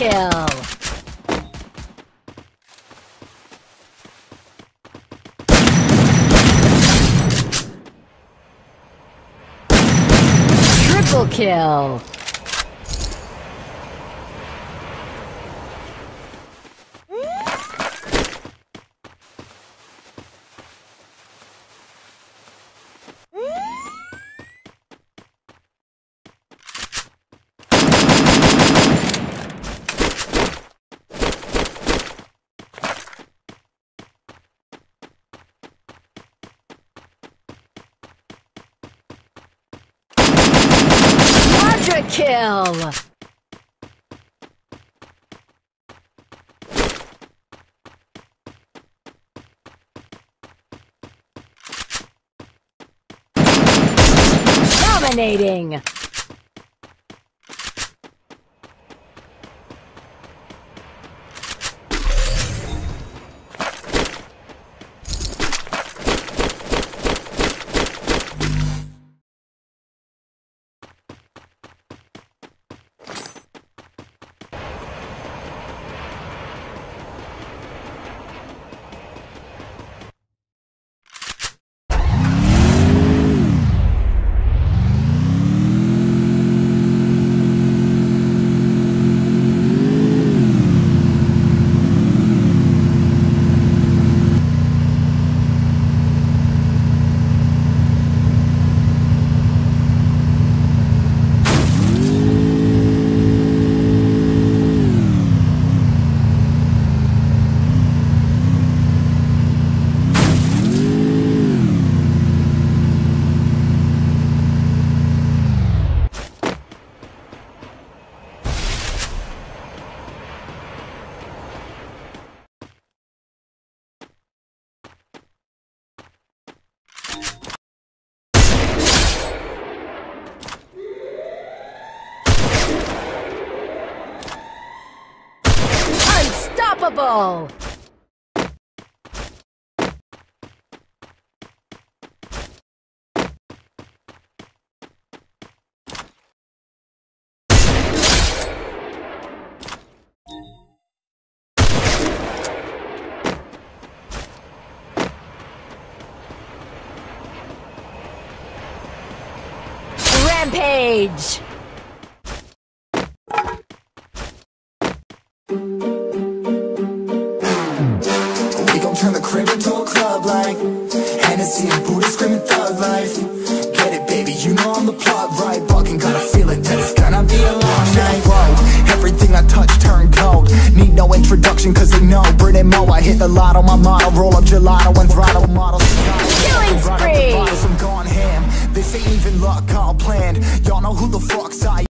kill. Triple kill. Kill. Dominating. Unstoppable! Rampage! Turn the crib into a club like Hennessy and Buddha screaming thug life. Get it, baby, you know I'm the plug, right? Bucking, got a feeling that it's gonna be a long night road. Everything I touch turn gold. Need no introduction cause they know Brit and Mo. I hit the lotto, my motto, roll up gelato and throttle models. Killing spree! Right up the bottom, I'm gone ham. This ain't even luck, all planned. Y'all know who the fuck's I